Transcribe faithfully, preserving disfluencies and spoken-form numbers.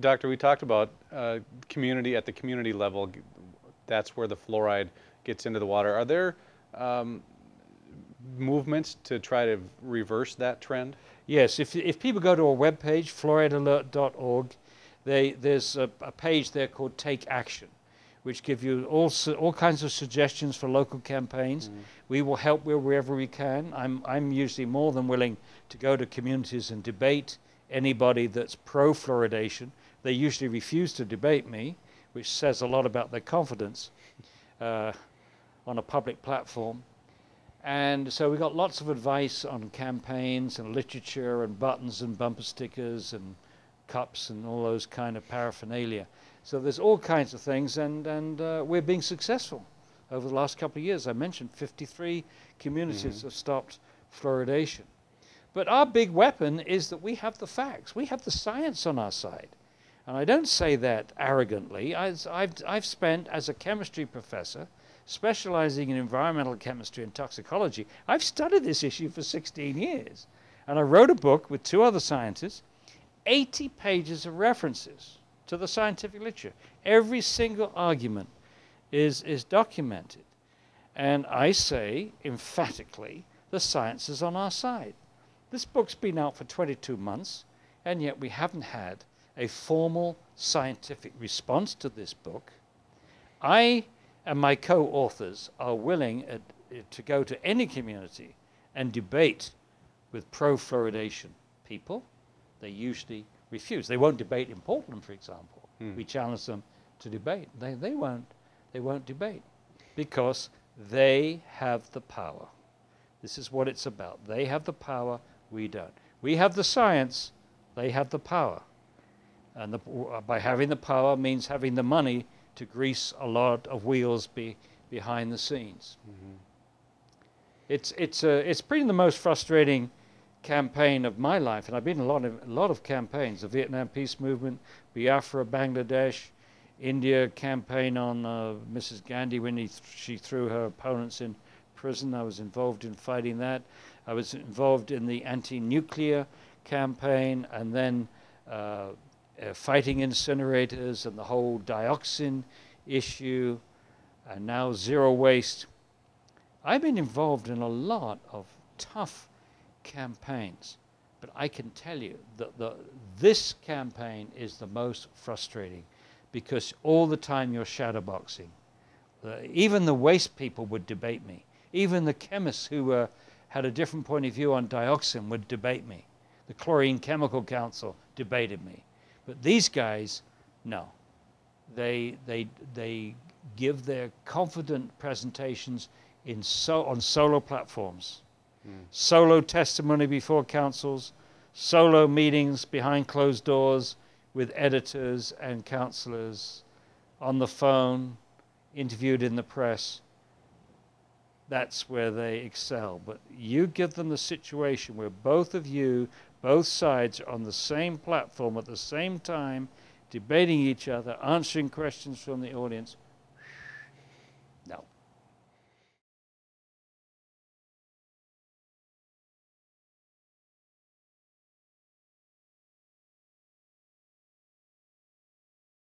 Doctor, we talked about uh, community at the community level. That's where the fluoride gets into the water. Are there um, movements to try to reverse that trend? Yes. If, if people go to our webpage, fluoride alert dot org, they, there's a, a page there called Take Action, which give you all, all kinds of suggestions for local campaigns. Mm-hmm. We will help wherever we can. I'm, I'm usually more than willing to go to communities and debate anybody that's pro-fluoridation. They usually refuse to debate me, which says a lot about their confidence uh, on a public platform. And so we got lots of advice on campaigns and literature and buttons and bumper stickers and cups and all those kind of paraphernalia. So there's all kinds of things, and, and uh, we're being successful over the last couple of years. I mentioned fifty-three communities mm-hmm. have stopped fluoridation. But our big weapon is that we have the facts. We have the science on our side. And I don't say that arrogantly. I, I've, I've spent, as a chemistry professor, specializing in environmental chemistry and toxicology, I've studied this issue for sixteen years. And I wrote a book with two other scientists, eighty pages of references to the scientific literature. Every single argument is, is documented. And I say, emphatically, the science is on our side. This book's been out for twenty-two months, and yet we haven't had a formal scientific response to this book. I and my co-authors are willing at, to go to any community and debate with pro-fluoridation people. They usually refuse. They won't debate in Portland, for example. Hmm. We challenge them to debate. They, they, won't, they won't debate because they have the power. This is what it's about. They have the power, we don't. We have the science, they have the power. And the, by having the power means having the money to grease a lot of wheels be, behind the scenes. Mm-hmm. It's, it's, uh, it's pretty the most frustrating campaign of my life, and I've been in a lot of, a lot of campaigns, the Vietnam Peace Movement, Biafra, Bangladesh, India campaign on uh, Missus Gandhi when he th she threw her opponents in prison. I was involved in fighting that. I was involved in the anti-nuclear campaign and then uh, uh, fighting incinerators and the whole dioxin issue and now zero waste. I've been involved in a lot of tough campaigns, but I can tell you that the, this campaign is the most frustrating because all the time you're shadowboxing. Uh, even the waste people would debate me. Even the chemists who uh, had a different point of view on dioxin would debate me. The Chlorine Chemical Council debated me. But these guys, no. They, they, they give their confident presentations in so, on solo platforms. Mm. Solo testimony before councils, solo meetings behind closed doors with editors and councillors, on the phone, interviewed in the press. That's where they excel. But you give them the situation where both of you, both sides are on the same platform at the same time, debating each other, answering questions from the audience.